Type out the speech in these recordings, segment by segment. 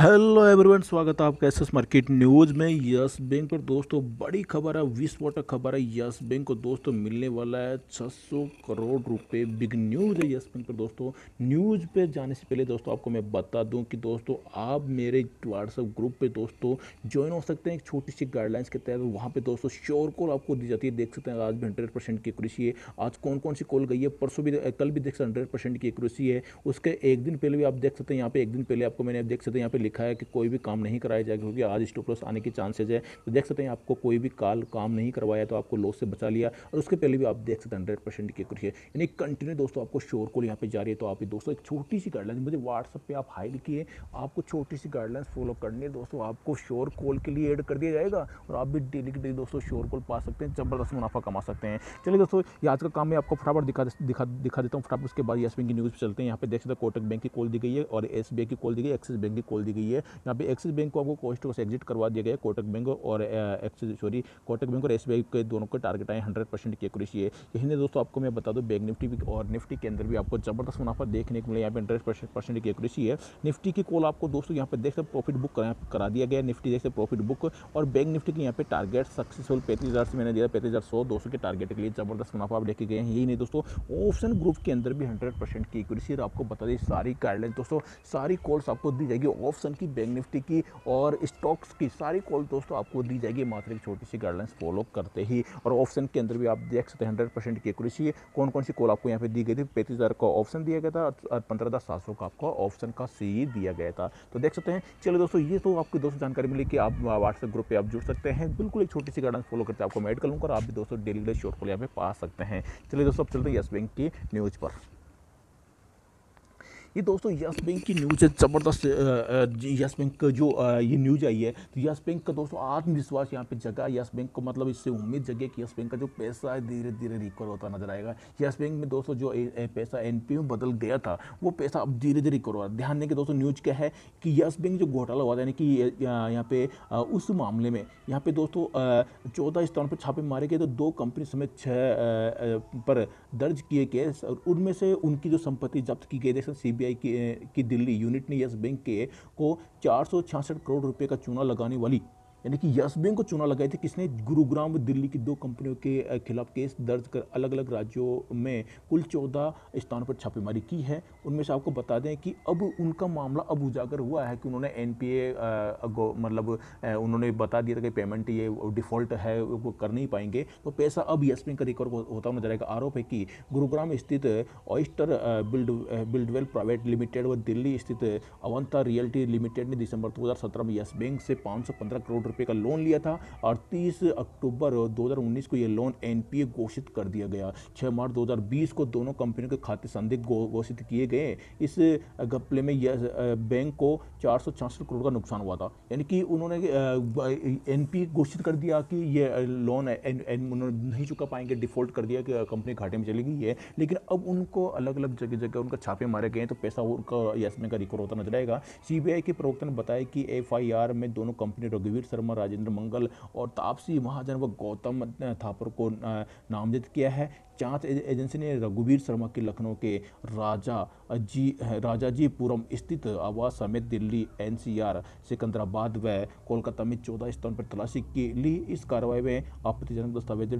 Hello everyone, स्वागत है आपका एसएस मार्केट न्यूज़ में। यस बैंक पर दोस्तों बड़ी खबर है, विस्फोटक खबर है। यस बैंक को दोस्तों मिलने वाला है 600 करोड़ रुपए। बिग न्यूज़ है यस बैंक पर दोस्तों। न्यूज़ पे जाने से पहले दोस्तों आपको मैं बता दूं कि दोस्तों आप मेरे व्हाट्सएप ग्रुप पे दोस्तों ज्वाइन हो सकते हैं। एक छोटी सी गाइडलाइंस के तहत वहाँ पर दोस्तों श्योर कॉल आपको दी जाती है। देख सकते हैं आज भी 100% की एक्यूरेसी है। आज कौन कौन सी कॉल गई है, परसों भी कल भी देख सकते 100% की एक्यूरेसी है। उसके एक दिन पहले भी आप देख सकते हैं, यहाँ पर एक दिन पहले आपको मैंने देख सकते हैं यहाँ पर लिखा है कि कोई भी काम नहीं कराया जाएगा क्योंकि आज स्टॉप लॉस आने की चांसेज है। तो देख सकते हैं आपको कोई भी कॉल काम नहीं करवाया तो आपको लॉस से बचा लिया। और उसके पहले भी आप देख सकते हैं 100% की एक्यूरेसी है, यानी कंटिन्यू दोस्तों आपको श्योर कॉल यहाँ पे जा रही है। तो आप दोस्तों एक छोटी सी गाइडलाइन मुझे व्हाट्सएप पे आप हाई लिखिए, आपको छोटी सी गाइडलाइंस फॉलो करनी है दोस्तों। आपको श्योर कॉल के लिए एड कर दिया जाएगा और आप भी डेली के डेली दोस्तों श्योर कॉल पा सकते हैं, जबरदस्त मुनाफा कमा सकते हैं। चलिए दोस्तों, ये आज का काम मैं आपको फटाफट दिखा देता हूँ। फटाफट उसके बाद यस बैंक की न्यूज़ चलते हैं। यहाँ पे देख सकते हैं कोटक बैंक की कॉल दी गई है और एसबीआई की कॉल दी गई, एक्सिस बैंक की कॉल दी गई है। यहाँ पे एक्सिस बैंक को आपको कोस्टो से एग्जिट करवा दिया गया। कोटक बैंक और कोटक बैंक और एसबीआई के दोनों के टारगेट आए 100% की एक्यूरेसी है। यही नहीं दोस्तों आपको मैं बता दूं, बैंक निफ्टी और निफ्टी के अंदर भी आपको जबरदस्त मुनाफा देखने को मिला। यहाँ पे 100% की एक्यूरेसी है। निफ्टी की कॉल आपको दोस्तों यहाँ पे देख सकते प्रॉफिट बुक करा दिया गया। निफ्टी देख सकते प्रॉफिट बुक और बैंक निफ्टी के यहाँ पे टारगेट सक्सेसफुल 35,000 से मैंने दिया 35,100-200 के टारगेट के लिए जबरदस्त मुनाफा आप लेके गए हैं। यही नहीं दोस्तों ऑप्शन ग्रुप के अंदर भी 100% की एक्यूरेसी। और आपको बता दें सारी गाइडलाइन दोस्तों, सारी कॉल्स आपको दी जाएगी, ऑप्शन की, बैंक निफ्टी की और स्टॉक्स की सारी कॉल दोस्तों आपको दी जाएगी मात्र एक छोटी सी गाइडलाइंस फॉलो करते ही। और ऑप्शन के अंदर भी आप देख सकते हैं 100% की एक्यूरेसी है। कौन कौन सी कॉल आपको यहाँ पे दी गई थी, 35,000 का ऑप्शन दिया गया था और 15,700 का आपका ऑप्शन का सी दिया गया था। तो देख सकते हैं। चलिए दोस्तों, ये तो आपको दोस्तों जानकारी मिली कि आप व्हाट्सएप ग्रुप पर आप जुड़ सकते हैं। बिल्कुल एक छोटी सी गाइडलाइंस फॉलो करते आपको मैं ऐड कर लूँगा और आप भी दोस्तों डेली डेली शॉर्ट कॉल यहाँ पे पा सकते हैं। चलिए दोस्तों, आप चलते हैं यस बैंक की न्यूज़ पर। ये दोस्तों यस बैंक की न्यूज़ है, ज़बरदस्त। यस बैंक का जो ये न्यूज़ आई है तो यस बैंक का दोस्तों आत्मविश्वास यहाँ पे जगा। यस बैंक को मतलब इससे उम्मीद जगे कि यस बैंक का जो पैसा है धीरे धीरे रिकवर होता नजर आएगा। यस बैंक में दोस्तों जो पैसा एनपीए में बदल गया था वो पैसा अब धीरे धीरे रिकवर हो रहा है। ध्यान दें कि दोस्तों न्यूज़ क्या है कि यस बैंक जो घोटाला हुआ था, यानी कि यहाँ पे उस मामले में यहाँ पे दोस्तों 14 स्थानों पर छापे मारे गए तो 2 कंपनी समेत 6 पर दर्ज किए केस और उनमें से उनकी जो संपत्ति जब्त की गई। देखिए सीबीआई की दिल्ली यूनिट ने यस बैंक के को 466 करोड़ रुपए का चूना लगाने वाली, यानी कि यस बैंक को चूना लगाए थे किसने, गुरुग्राम व दिल्ली की 2 कंपनियों के खिलाफ केस दर्ज कर अलग अलग राज्यों में कुल 14 स्थानों पर छापेमारी की है। उनमें से आपको बता दें कि अब उनका मामला अब उजागर हुआ है कि उन्होंने एनपीए मतलब उन्होंने बता दिया था कि पेमेंट ये डिफ़ॉल्ट है, वो कर नहीं पाएंगे। तो पैसा अब यस बैंक का रिकवर होता हुआ नजर आएगा। आरोप है कि गुरुग्राम स्थित ऑयस्टर बिल्डवेल्प प्राइवेट लिमिटेड व दिल्ली स्थित अवंता रियल्टी लिमिटेड ने दिसंबर 2017 में यस बैंक से 515 करोड़ रुपए का लोन लिया था और 30 अक्टूबर 2019 को यह लोन एनपीए घोषित कर दिया गया। 6 मार्च 2020 को दोनों कंपनियों के खाते संदिग्ध घोषित किए गए। इस घपले में यस बैंक को 466 करोड़ का नुकसान हुआ था, यानी कि उन्होंने एनपीए घोषित कर दिया कि ये लोन उन्होंने नहीं चुका पाएंगे, डिफॉल्ट कर दिया कि कंपनी घाटे में चली गई है। लेकिन अब उनको अलग अलग जगह जगह उनका छापे मारे गए तो पैसा उनका यस बैंक का रिकवर होता नजर आएगा। सीबीआई के प्रवक्ता ने बताया कि एफआईआर में दोनों कंपनी रघुवीर शर्मा, राजेंद्र मंगल और तापसी महाजन व गौतम थापर को नामजद किया है। जांच एजेंसी ने रघुवीर शर्मा के लखनऊ के राजाजीपुरम स्थित आवास समेत दिल्ली, एनसीआर, सिकंदराबाद व कोलकाता में 14 स्थानों पर तलाशी की ली। इस कार्रवाई में आपत्तिजनक दस्तावेज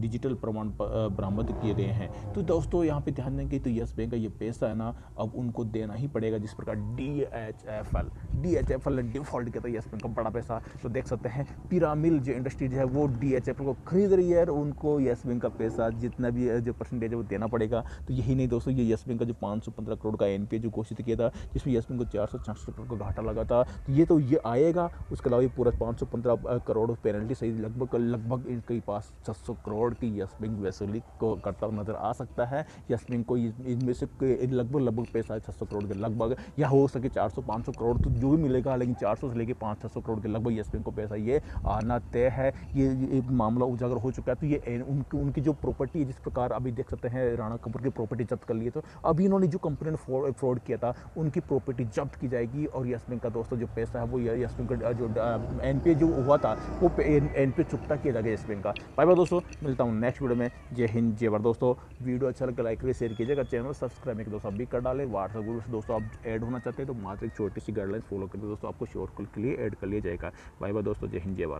डिजिटल प्रमाण बरामद किए गए हैं। तो दोस्तों यहाँ पे ध्यान देंगे तो यस बैंक का ये पैसा है ना, अब उनको देना ही पड़ेगा। जिस प्रकार डी एच एफ एल ने डिफॉल्ट किया था यस बैंक का बड़ा पैसा, तो देख सकते हैं पिरामिल जो इंडस्ट्रीज है वो DHFL को खरीद रही है और उनको यस बैंक का पैसा जितना भी जो परसेंटेज है वो देना पड़ेगा। तो यही नहीं दोस्तों, ये यस बैंक का जो 515 करोड़ का एनपीए जो घोषित किया था जिसमें यस बैंक को 466 करोड़ का घाटा लगा था, तो ये आएगा। उसके अलावा ये पूरा 515 करोड़ पेनल्टी सही लगभग इनके पास 600 करोड़ की यस बैंक वसूली को करता हुआ नजर आ सकता है। यस बैंक को इनमें से लगभग पैसा 600 करोड़ के लगभग, या हो सके 400-500 करोड़ तो जो भी मिलेगा, लेकिन 400 से लेकर 500-600 करोड़ के लगभग यस बैंक को पैसा ये आना तय है। ये मामला उजागर हो चुका है। तो ये उनकी जो प्रॉपर्टी प्रॉपर्टी, जिस प्रकार अभी देख सकते हैं राणा कपूर की प्रॉपर्टी जब्त कर लिए, तो अभी इन्होंने जो कंपनी ने फ्रॉड किया था उनकी प्रॉपर्टी जब्त की जाएगी। और यस बैंक का दोस्तों जो पैसा है वो यस बैंक का जो एनपीए जो हुआ था वो एनपीए चुकता किया जाएगा यस बैंक का। बाय बाय दोस्तों, मिलता हूँ नेक्स्ट वीडियो में। जय हिंद जय भारत दोस्तों। वीडियो अच्छा लगे लाइक करिए, शेयर कीजिएगा, चैनल सब्सक्राइब करके दोस्तों आप भी कर डालें। व्हाट्सएप ग्रुप से दोस्तों आप ऐड होना चाहते हैं तो मात्र एक छोटी सी गाइडलाइन फॉलो करके दोस्तों आपको श्योर कॉल के लिए ऐड कर लिया जाएगा। बाय बाय दोस्तों, जय हिंद जय भारत।